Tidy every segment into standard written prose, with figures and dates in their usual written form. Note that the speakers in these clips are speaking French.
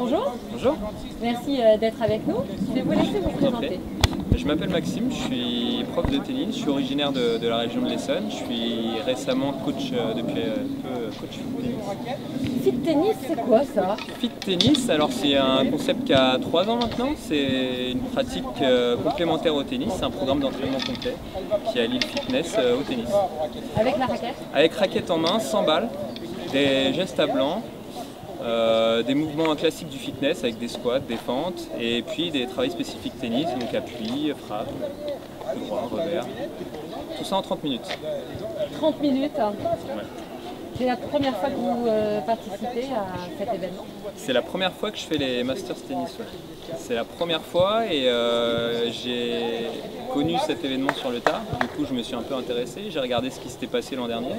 Bonjour. Bonjour. Merci d'être avec nous. Je vais vous laisser vous présenter. Je m'appelle Maxime, je suis prof de tennis, je suis originaire de la région de l'Essonne, je suis récemment coach depuis un peu coach fit tennis. Fit tennis, c'est quoi ça? Fit tennis, alors c'est un concept qui a 3 ans maintenant, c'est une pratique complémentaire au tennis, c'est un programme d'entraînement complet qui allie le fitness au tennis. Avec la raquette? Avec raquette en main, 100 balles, des gestes à blanc, des mouvements classiques du fitness avec des squats, des fentes et puis des travails spécifiques tennis, donc appui, frappe, coup droit, revers, tout ça en 30 minutes. 30 minutes hein. Ouais. C'est la première fois que vous participez à cet événement? C'est la première fois que je fais les Masters Tennis. Ouais. C'est la première fois et j'ai connu cet événement sur le tard. Du coup, je me suis un peu intéressé, j'ai regardé ce qui s'était passé l'an dernier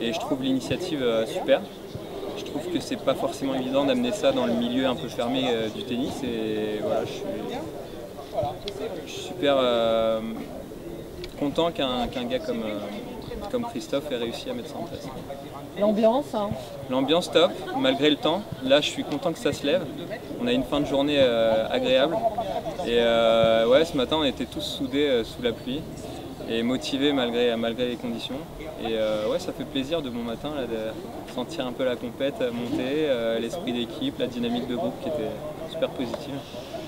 et je trouve l'initiative super. Je trouve que c'est pas forcément évident d'amener ça dans le milieu un peu fermé du tennis et voilà, je suis super content qu'un gars comme Christophe ait réussi à mettre ça en place. L'ambiance hein. L'ambiance top, malgré le temps. Là, je suis content que ça se lève. On a une fin de journée agréable et ouais, ce matin, on était tous soudés sous la pluie et motivés malgré les conditions. Et ouais, ça fait plaisir de bon matin là, de sentir un peu la compète monter, l'esprit d'équipe, la dynamique de groupe qui était super positive.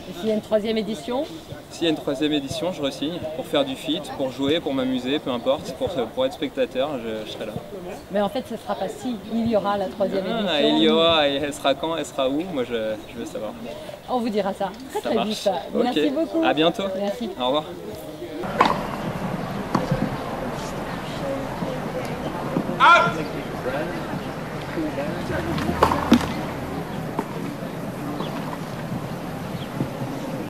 Et s'il y a une 3e édition? S'il y a une 3e édition, je re-signe pour faire du fit, pour jouer, pour m'amuser, peu importe, pour être spectateur, je serai là. Mais en fait, ce ne sera pas si, il y aura la 3e édition. Ah, il y aura, elle sera quand, elle sera où? Moi, je veux savoir. On vous dira ça très vite. Okay. Merci beaucoup. À bientôt. Merci. Au revoir.